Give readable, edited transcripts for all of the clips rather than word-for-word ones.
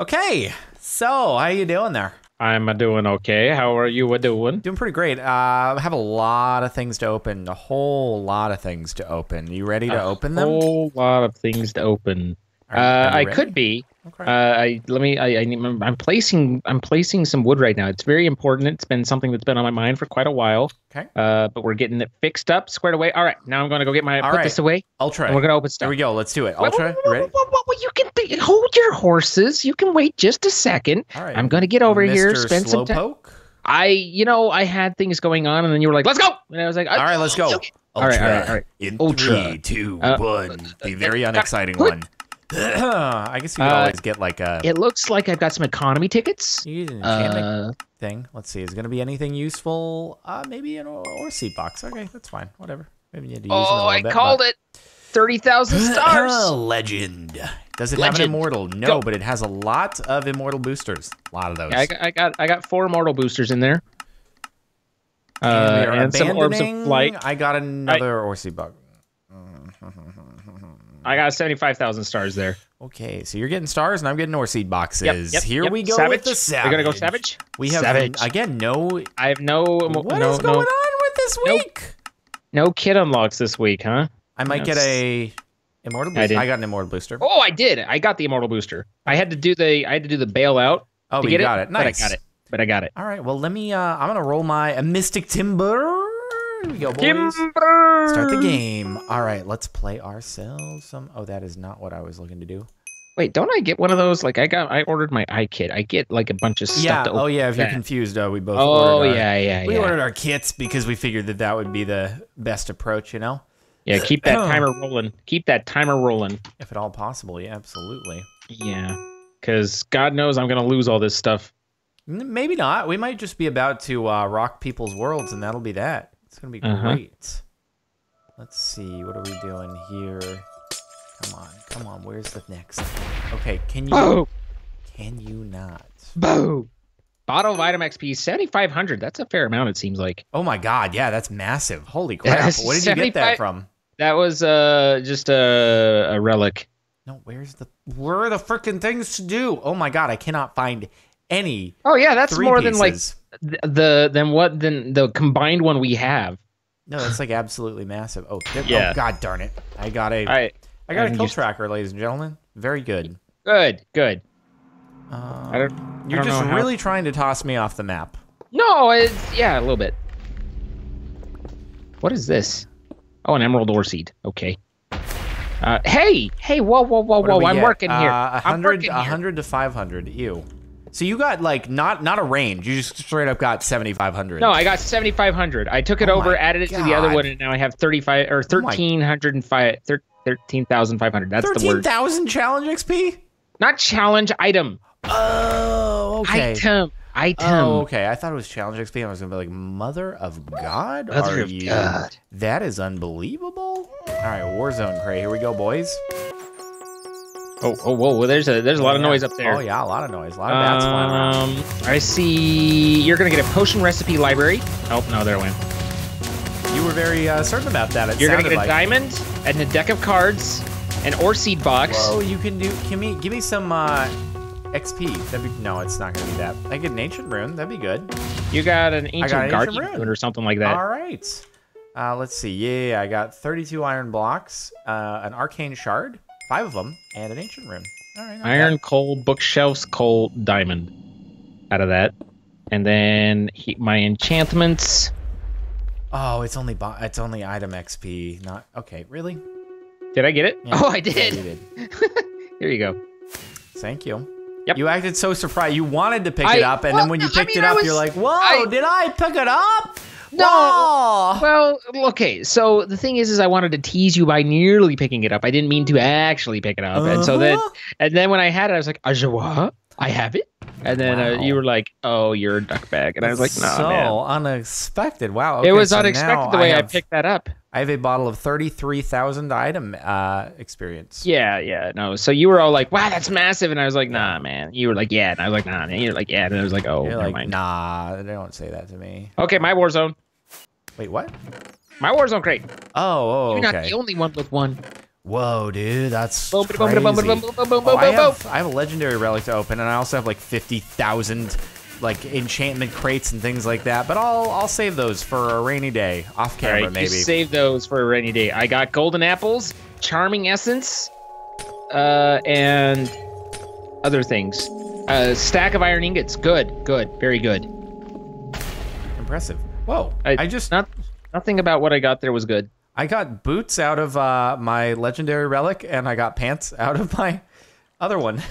Okay, so how you doing there? I'm doing okay. How are you doing? Doing pretty great. I have a lot of things to open. A whole lot of things to open. You ready to open them? A whole lot of things to open. I could be. Okay. I'm placing some wood right now. It's very important. It's been something that's been on my mind for quite a while. Okay. But we're getting it fixed up, squared away. All right. Now I'm going to go get my put this away. Ultra. And we're going to open stuff. Here we go. Let's do it. Ultra. Ready? Well, you can hold your horses. You can wait just a second. All right. I'm going to get over here, spend Slowpoke. Some time. I had things going on, and then you were like, "Let's go," and I was like, "All right, let's go." Okay. Ultra. All right. In Ultra. 3, 2, 1. The very unexciting one. I guess you could always get like a... It looks like I've got some economy tickets. You need an enchantment thing. Let's see. Is it going to be anything useful? Maybe an ore seed box. Okay, that's fine. Whatever. Maybe you need to use it. 30,000 stars. Legend. Does it have an immortal? No, but it has a lot of immortal boosters. A lot of those. Yeah, I got 4 immortal boosters in there. And some orbs of flight. I got another ore seed box. I got 75,000 stars there. Okay, so you're getting stars and I'm getting ore seed boxes. Here we go with the Savage. We're going to go Savage. We have, again, no... I have no... What is going on with this week? No kid unlocks this week, huh? I might get a... Immortal booster? I got an immortal booster. Oh, I did. I got the immortal booster. I had to do the bailout. Oh, you got it. Nice. But I got it. All right, well, let me... I'm going to roll my Mystic Timber. Here we go, boys. Timber. Start the game. All right, let's play ourselves some. Oh, that is not what I was looking to do. Wait, don't I get one of those? Like I ordered my iKit. I get like a bunch of stuff. Yeah. To open if you're confused, we both. We ordered our kits because we figured that that would be the best approach, you know. Yeah. Keep that timer rolling. Keep that timer rolling. If at all possible, yeah, absolutely. Yeah. Because God knows I'm gonna lose all this stuff. Maybe not. We might just be about to rock people's worlds, and that'll be that. It's going to be great. Let's see. What are we doing here? Come on. Where's the next? Okay. Can you? Boo! Can you not? Boo! Bottle of item XP, 7,500. That's a fair amount, it seems like. Oh, my God. Yeah, that's massive. Holy crap. What did you get that from? That was just a relic. No, where are the freaking things to do? Oh, my God. I cannot find any. Oh, yeah. That's more than like. Than the combined one we have. No, that's like absolutely massive. Oh, oh God darn it! I got a kill tracker, ladies and gentlemen. Very good. Good. You're just really trying to toss me off the map. No, a little bit. What is this? Oh, an emerald ore seed. Okay. Hey, whoa! I'm working here. 100 to 500. Ew. So you got like not a range. You just straight up got 7,500. No, I got 7,500. I took it over, added it to the other one, and now I have 13,500. That's the word. 13,000 challenge XP? Not challenge item. Oh, okay. Item. Oh, okay. I thought it was challenge XP. I was gonna be like, Mother of God, Mother of God. That is unbelievable. All right, Warzone Cray. Here we go, boys. Oh, whoa! Well, there's a lot of noise up there. Oh yeah, a lot of noise, a lot of bats flying around. I see. You're gonna get a potion recipe library. Oh no, there it went. You were very certain about that. You're gonna get a diamond and a deck of cards, an ore seed box. Oh, you can do. Give me some XP. No, it's not gonna be that. I get an ancient rune. That'd be good. You got an ancient guardian rune or something like that. All right. Let's see. Yeah, I got 32 iron blocks, an arcane shard. 5 of them, and an ancient rune. All right, Iron, coal, bookshelves, coal, diamond. Out of that. And then my enchantments. Oh, it's only item XP. Not okay, really? Did I get it? Yeah. Oh, I did. Yeah, you did. Here you go. Thank you. Yep. You acted so surprised. You wanted to pick it up, and then when you picked it up, you're like, whoa, did I pick it up? No. Whoa. Well, okay. So the thing is I wanted to tease you by nearly picking it up. I didn't mean to actually pick it up. And so then, when I had it, I was like, Ajawa, I have it. And then you were like, oh, you're a duck bag. And I was like, no, So unexpected. Wow. Okay, it was unexpected the way I picked that up. I have a bottle of 33,000 item experience. Yeah, no. So you were all like, wow, that's massive. And I was like, nah, man. You were like, yeah. And I was like, nah, man. You were like, yeah. And I was like, oh, never mind. Nah, they don't say that to me. Okay, my Warzone. Wait, what? My Warzone crate. Oh, okay. You're not the only one with one. Whoa, dude, that's crazy. Oh, I have a legendary relic to open, and I also have like 50,000 like enchantment crates and things like that. But I'll save those for a rainy day, off camera. All right, maybe. You save those for a rainy day. I got golden apples, charming essence, and other things. A stack of iron ingots. Good, good, very good. Impressive. Whoa, I just nothing about what I got there was good. I got boots out of my legendary relic, and I got pants out of my other one.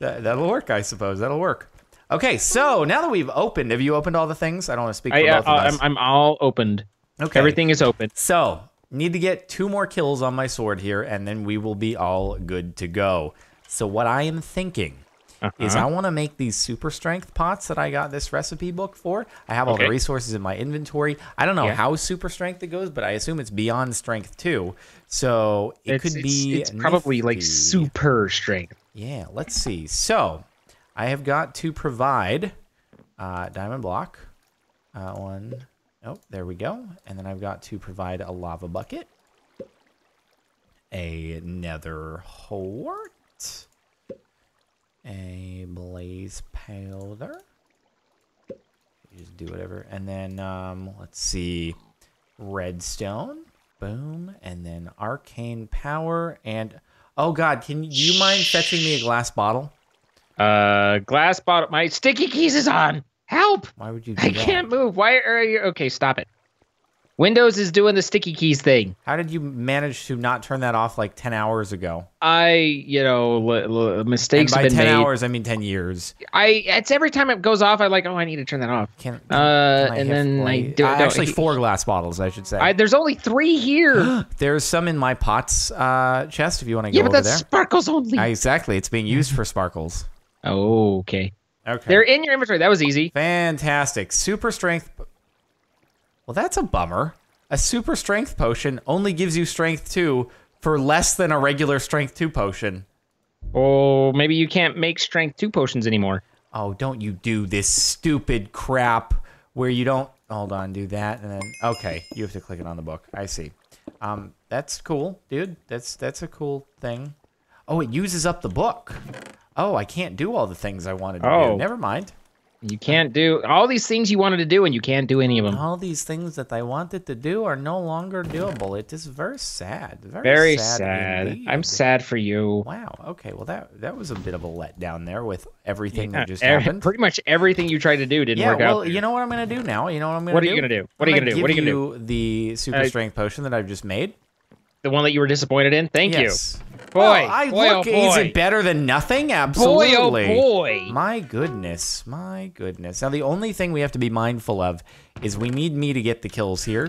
That'll work, I suppose. That'll work. Okay, so now that we've opened, have you opened all the things? I don't want to speak for both of us. I'm all opened. Okay. Everything is open. So, need to get 2 more kills on my sword here, and then we will be all good to go. So what I am thinking is I want to make these super strength pots that I got this recipe book for. I have all the resources in my inventory. I don't know how super strength it goes, but I assume it's beyond strength 2. So it's probably like super strength. Yeah, let's see. So I have got to provide diamond block. One. Oh, there we go. And then I've got to provide a lava bucket. A nether wart. A blaze powder. You just do whatever. And then, let's see. Redstone. Boom. And then arcane power. And, oh, God, do you mind fetching me a glass bottle? Glass bottle. My sticky keys is on. Help. Why would you do that? I can't move. Why are you? Okay, stop it. Windows is doing the sticky keys thing. How did you manage to not turn that off like 10 hours ago? Mistakes have been made. By 10 hours, I mean 10 years. It's every time it goes off, I like, oh, I need to turn that off. Actually, 4 glass bottles, I should say. There's only 3 here. There's some in my pots chest if you want to go over there. Yeah, but that's sparkles only. Exactly, it's being used for sparkles. Oh, okay. Okay. They're in your inventory. That was easy. Fantastic. Super strength. Well, that's a bummer. A super strength potion only gives you strength 2 for less than a regular strength 2 potion. Oh, maybe you can't make strength 2 potions anymore. Oh, don't you do this stupid crap where you don't... Hold on, do that, and then... Okay, you have to click it on the book. I see. That's cool, dude. That's a cool thing. Oh, it uses up the book. Oh, I can't do all the things I wanted to do. Never mind. You can't do all these things you wanted to do, and you can't do any of them. All these things that I wanted to do are no longer doable. It is very sad. Very sad. I'm sad for you. Wow. Okay. Well, that was a bit of a letdown there with everything that just happened. Pretty much everything you tried to do didn't work out. Well, you know what I'm going to do now? You know what I'm going to do? What are you going to do? What are you going to do? What are you going to do? The super strength potion that I've just made. The one that you were disappointed in? Thank you. Boy, well, boy, is it better than nothing? Absolutely. Boy, oh boy. My goodness. My goodness. Now, the only thing we have to be mindful of is we need me to get the kills here.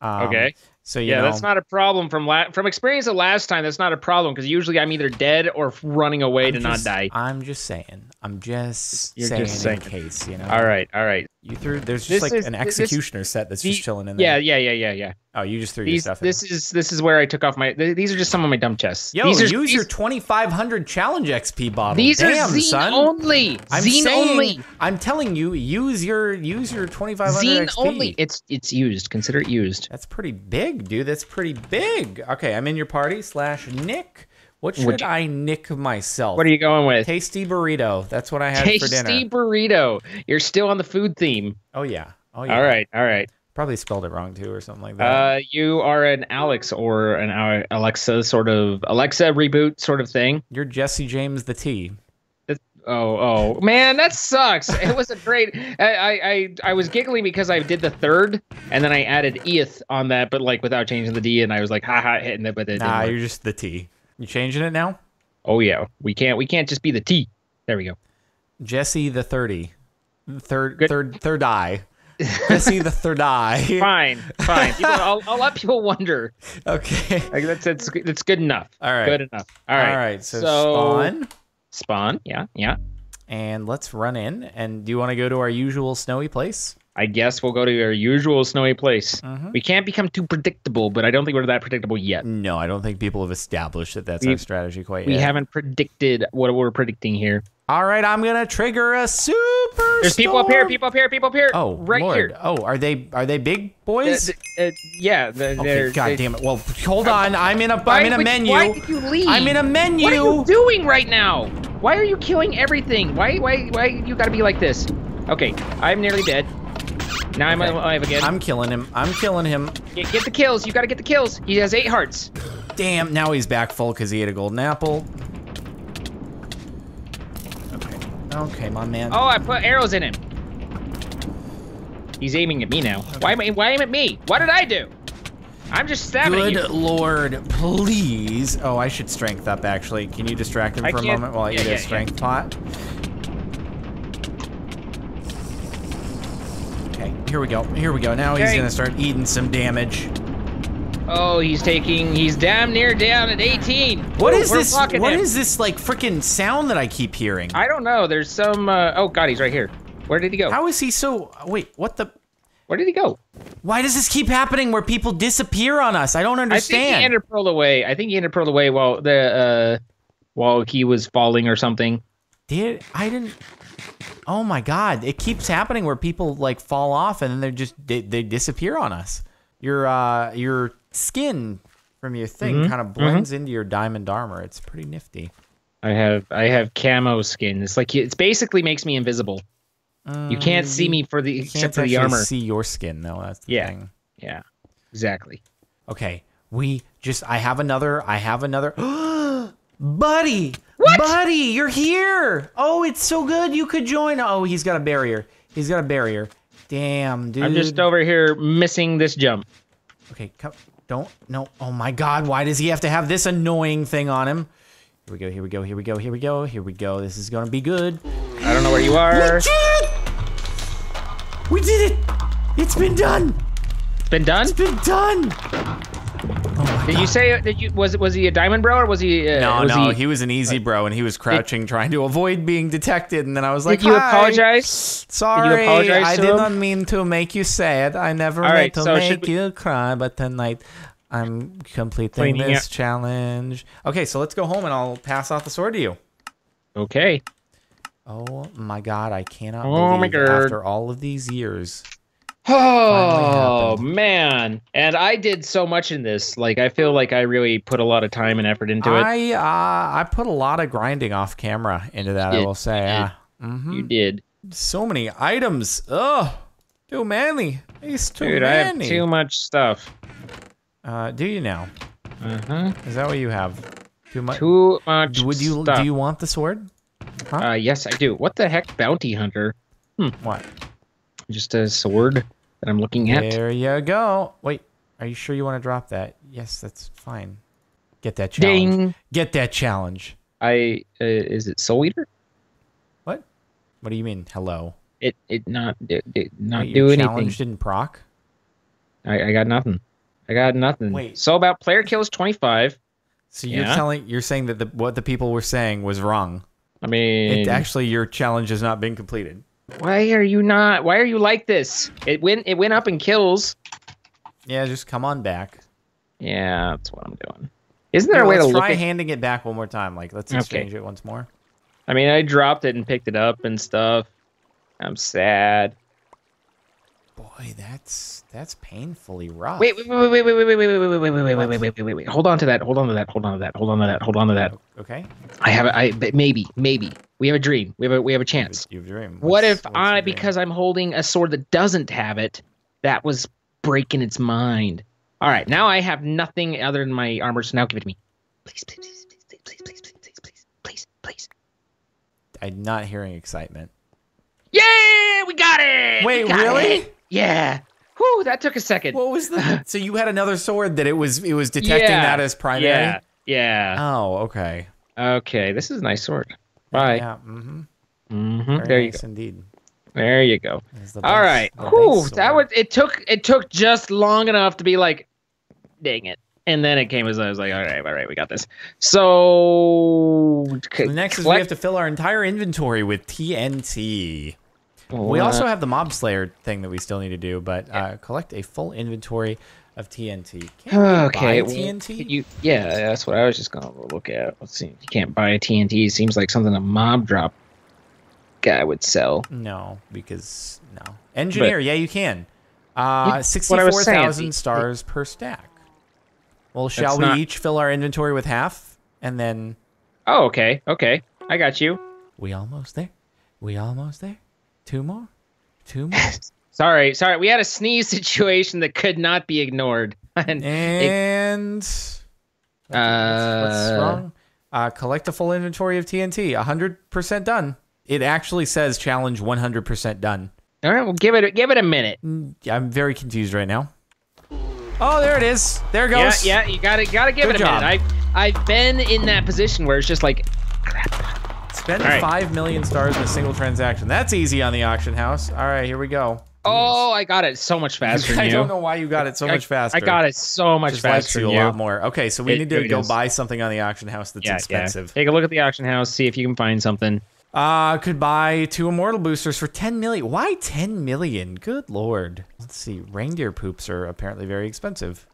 Okay. So, you know, that's not a problem from experience of last time. That's not a problem because usually I'm either dead or running away to not die. I'm just saying. You're just saying in case, you know. All right, all right. You threw an executioner set that's just chilling in there. Yeah. Oh, you just threw your stuff in. This is where I took off my. These are just some of my dumb chests. Yo, use your 2,500 challenge XP bottle. These are Zine only. I'm telling you, use your 2,500 XP. Zine only. It's used. Consider it used. That's pretty big, dude. That's pretty big. Okay, I'm in your party / Nick. What should I nick myself? What are you going with? Tasty burrito. That's what I had for dinner. Tasty burrito. You're still on the food theme. Oh, yeah. All right. All right. Probably spelled it wrong, too, or something like that. You are an Alex or an Alexa sort of... Alexa reboot sort of thing. You're Jesse James the T. Oh, man, that sucks. It was a great... I was giggling because I did the third, and then I added eth on that, but like without changing the D, and I was like, haha, hitting it, but it didn't work. You're just the T. You changing it now? Oh yeah, we can't just be the T. There we go. Jesse the 30, third eye. Jesse the third eye. Fine. People, I'll let people wonder. Okay, like that's good enough. All right, good enough. All right. So spawn. Yeah. And let's run in. And do you want to go to our usual snowy place? I guess we'll go to our usual snowy place. We can't become too predictable, but I don't think we're that predictable yet. No, I don't think people have established that that's our strategy quite yet. We haven't predicted what we're predicting here. All right, I'm going to trigger a super There's people up here, people up here, people up here. Oh, right here. Oh, are they big boys? Yeah. Okay, God damn it. Well, hold on. I'm in a menu. Why did you leave? I'm in a menu. What are you doing right now? Why are you killing everything? Why you gotta be like this? Okay, I'm nearly dead. Now I'm alive again. I'm killing him. I'm killing him. Get the kills. You gotta get the kills. He has 8 hearts. Damn, now he's back full because he ate a golden apple. Okay, my man. Oh, I put arrows in him. He's aiming at me now. Okay. Why aim at me? What did I do? I'm just stabbing you. Good lord, please. Oh, I should strength up, actually. Can you distract him for a moment while I eat a strength pot? Okay, here we go. Here we go. Now he's gonna start eating some damage. Oh, he's damn near down at 18. What is this like freaking sound that I keep hearing? I don't know. There's some, oh God, he's right here. Where did he go? How is he so, wait, what the? Where did he go? Why does this keep happening where people disappear on us? I don't understand. I think he entered Pearl away. I think he entered Pearl away while he was falling or something. Oh my God. It keeps happening where people like fall off and then they're just, they disappear on us. Your skin from your thing kind of blends into your diamond armor. It's pretty nifty. I have camo skin. It's like it's basically makes me invisible. You can't see me for the except for the armor. See your skin though. That's the thing. Yeah, exactly. Okay, I have another. Buddy, what? Buddy, you're here. Oh, it's so good. You could join. Oh, he's got a barrier. He's got a barrier. Damn, dude. I'm just over here missing this jump. Okay, come. Don't. No. Oh my God. Why does he have to have this annoying thing on him? Here we go. Here we go. Here we go. Here we go. Here we go. This is gonna be good. I don't know where you are. We did it. It's been done. It's been done. It's been done. Oh my God. You say? Did you? Was he a diamond bro or was he? No, he was an easy bro and he was crouching, trying to avoid being detected. And then I was like, "Hi, you apologize? Sorry, you apologize I did not mean to make you sad. I never meant to make you cry. But tonight, I'm completing this challenge. Okay, so let's go home and I'll pass off the sword to you. Okay. Oh my God, I cannot believe after all of these years. Oh man, and I did so much in this. Like I feel like I really put a lot of time and effort into it. I put a lot of grinding off camera into that. I will say, you did so many items. Oh, too many. It's too many. Dude, I have too much stuff. Do you now? Is that what you have? Too much. Too much. Do you want the sword? Huh? Yes, I do. What the heck, bounty hunter? What? Just a sword that I'm looking at. There you go. Wait, are you sure you want to drop that? Yes, that's fine. Get that challenge. Ding. Get that challenge. Is it Soul Eater? What? What do you mean? Hello. It do anything. Challenge didn't proc. I got nothing. I got nothing. Wait. So about player kills 25. So you're saying that what the people were saying was wrong. I mean, actually your challenge has not been completed. Why are you like this? It went up in kills. Yeah, just come on back. Yeah, that's what I'm doing. Isn't there a way to look at it? Let's try handing it back one more time. Like, let's exchange it once more. I mean, I dropped it and picked it up and stuff. I'm sad. Boy, that's painfully rough. Wait. Hold on to that. Okay. Maybe. We have a dream. We have a chance. You have a dream. What if I, because I'm holding a sword that doesn't have it, that was breaking its mind. All right, now I have nothing other than my armor, so now give it to me. Please. I'm not hearing excitement. Yeah, we got it. Wait, really? Yeah. Whew, that took a second. What was the? So you had another sword that it was detecting that as primary? Yeah. Oh, okay. Okay, this is a nice sword. Bye. Yeah. There you go. Indeed. There you go. All right. Whew, that was. It took just long enough to be like, dang it. And then it came as I was like, all right, we got this. So next is we have to fill our entire inventory with TNT. We also have the mob slayer thing that we still need to do, but collect a full inventory of TNT. Can't you buy TNT? Yeah, that's what I was just gonna look at. Let's see. You can't buy TNT. It seems like something a mob drop. guy would sell. No, because no. Engineer, but, yeah, you can. 64,000 stars per stack. Well, shall we each fill our inventory with half, and then? Oh, okay, okay, I got you. We almost there. We almost there. Two more. Two more. Sorry, sorry. We had a sneeze situation that could not be ignored. And what's wrong? Collect a full inventory of TNT. 100% done. It actually says challenge 100% done. All right, well, give it a minute. I'm very confused right now. Oh, there it is. There it goes. Yeah, yeah, you gotta give it a minute. I've been in that position where it's just like, crap. Spend 5 million stars in a single transaction. That's easy on the auction house. All right, here we go. Oh, I got it so much faster than you. I don't know why you got it so much faster. I got it so much faster than you. A lot more. Okay, so we need to go buy something on the auction house that's expensive. Yeah. Take a look at the auction house, see if you can find something. Could buy 2 immortal boosters for 10 million. Why 10 million? Good lord. Let's see. Reindeer poops are apparently very expensive.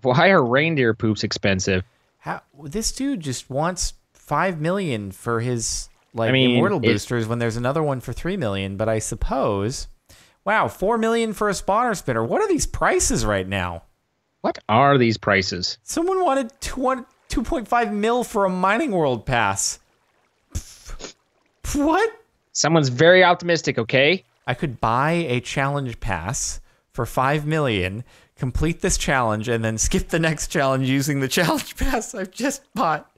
Why are reindeer poops expensive? How, this dude just wants 5 million for his immortal boosters when there's another one for 3 million, but I suppose. Wow, 4 million for a spawner spinner. What are these prices right now? What are these prices? Someone wanted 2.5 mil for a mining world pass. What? Someone's very optimistic, okay? I could buy a challenge pass for 5 million, complete this challenge, and then skip the next challenge using the challenge pass I've just bought.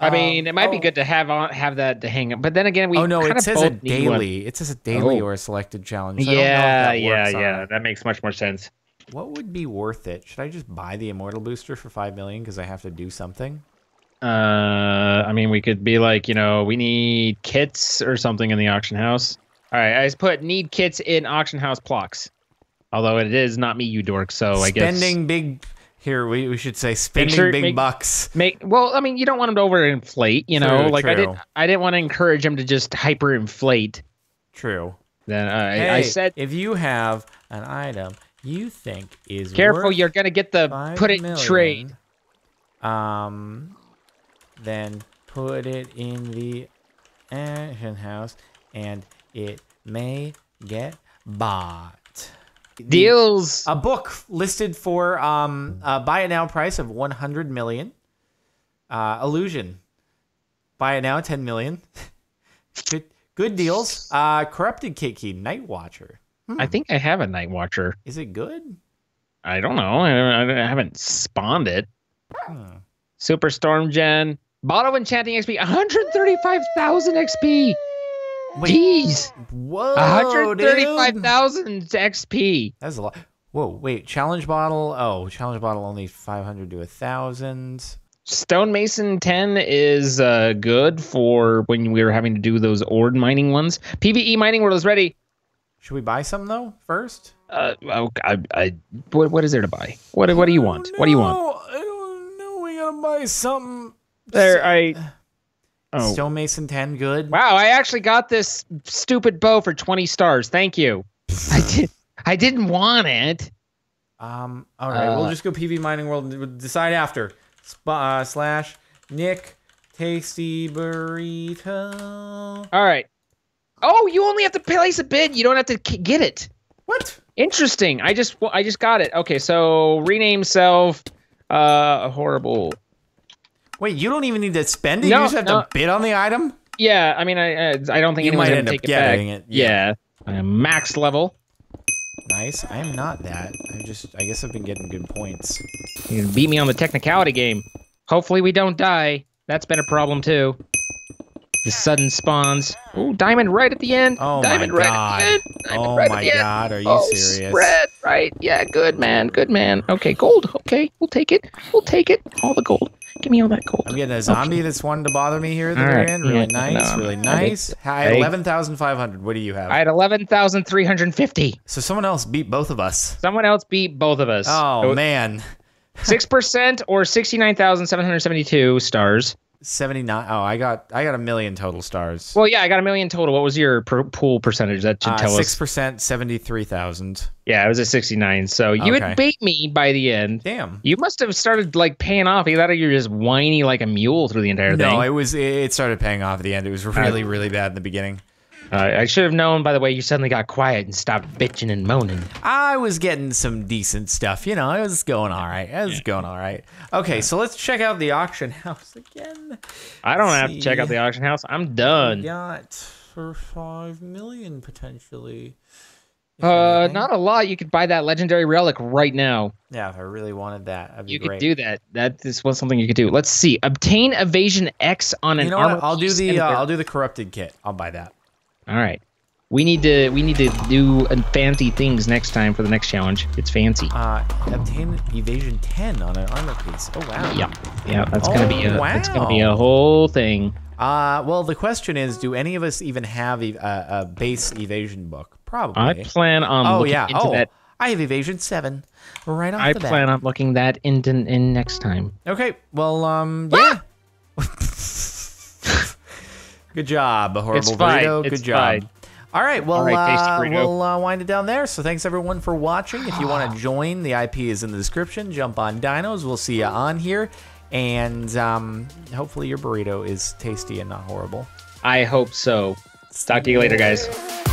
I mean, it might be good to have that to hang up, but then again, we it says a daily. It says a daily or a selected challenge. So I don't know if that works on. That makes much more sense. What would be worth it? Should I just buy the immortal booster for 5 million because I have to do something? I mean, we could be like, you know, we need kits or something in the auction house. All right, I just put need kits in auction house blocks. Although it is not me, you dork. So I guess spending big. Here we should say spending big bucks. Well, I mean, you don't want him to overinflate. You know, true, like true. I didn't want to encourage him to just hyperinflate. True. Then hey, I said, if you have an item you think is worth you're gonna get the put it in trade. Then put it in the auction house, and it may get bought. Deals a book listed for buy it now price of 100 million. Illusion, buy it now 10 million. good deals. Corrupted Kid Key, Night Watcher. I think I have a Night Watcher. Is it good? I don't know. I haven't spawned it. Super Storm Gen. Bottle Enchanting XP, 135,000 XP. Wait, jeez. Whoa, 135,000 XP. That's a lot. Whoa, wait. Challenge Bottle. Oh, Challenge Bottle only 500 to 1,000. Stonemason 10 is good for when we were having to do those ord mining ones. PvE Mining World is ready. Should we buy some, though, first? What is there to buy? What do you want? What do you want? Buy something there. Stonemason 10, good. Wow, I actually got this stupid bow for 20 stars. Thank you. I didn't want it. All right, we'll just go PV Mining World and decide after. / Nick Tasty Burrito. All right. Oh, you only have to place a bid. You don't have to get it. What? Interesting. I just got it. Okay, so rename self. Horrible. Wait, you don't even need to spend it. No, you just have to bid on the item. Yeah, I mean, I don't think you might end up getting it. Yeah, I'm max level. Nice. I am not that. I guess I've been getting good points. You can beat me on the technicality game. Hopefully we don't die. That's been a problem too. The sudden spawns. Oh, diamond right at the end. Oh diamond my right god. At the end. Diamond oh right my at the god. End. Are you serious? Spread right. Yeah. Good man. Good man. Okay. Gold. Okay. We'll take it. We'll take it. All the gold. Give me all that gold. I'm getting a zombie that's wanting to bother me here at the very end. Really nice. Really nice. I had 11,500. What do you have? I had 11,350. So someone else beat both of us. Someone else beat both of us. Oh man. 6% or 69,772 stars. 79. Oh, I got a million total stars. Well, yeah, I got a million total. What was your pool percentage? That should tell 6%, us. 6%, 73,000. Yeah, I was at 69. So you would bait me by the end. Damn. You must have started like paying off. You thought you were just whiny like a mule through the entire thing. No, it started paying off at the end. It was really, really bad in the beginning. I should have known by the way you suddenly got quiet and stopped bitching and moaning. I was getting some decent stuff. You know, it was going all right. It was going all right. Okay, so let's check out the auction house again. I don't have to check out the auction house. I'm done. We got for 5 million potentially. Not a lot. You could buy that legendary relic right now. Yeah, if I really wanted that, that'd be great. You could do that. That is something you could do. Let's see. Obtain evasion X on an armor. I'll do the corrupted kit. I'll buy that. All right, we need to do fancy things next time for the next challenge. It's fancy. Obtain evasion 10 on an armor piece. Oh wow. Yeah, yeah. That's that's gonna be a whole thing. Well, the question is, do any of us even have a base evasion book? Probably. I plan on. Looking into that. I have evasion 7. Right off the bat. I plan on looking that in next time. Okay. Well, yeah. Good job, horrible burrito. Good job. All right, well, we'll wind it down there. So thanks, everyone, for watching. If you want to join, the IP is in the description. Jump on Dinos. We'll see you on here. And hopefully your burrito is tasty and not horrible. I hope so. Talk to you later, guys.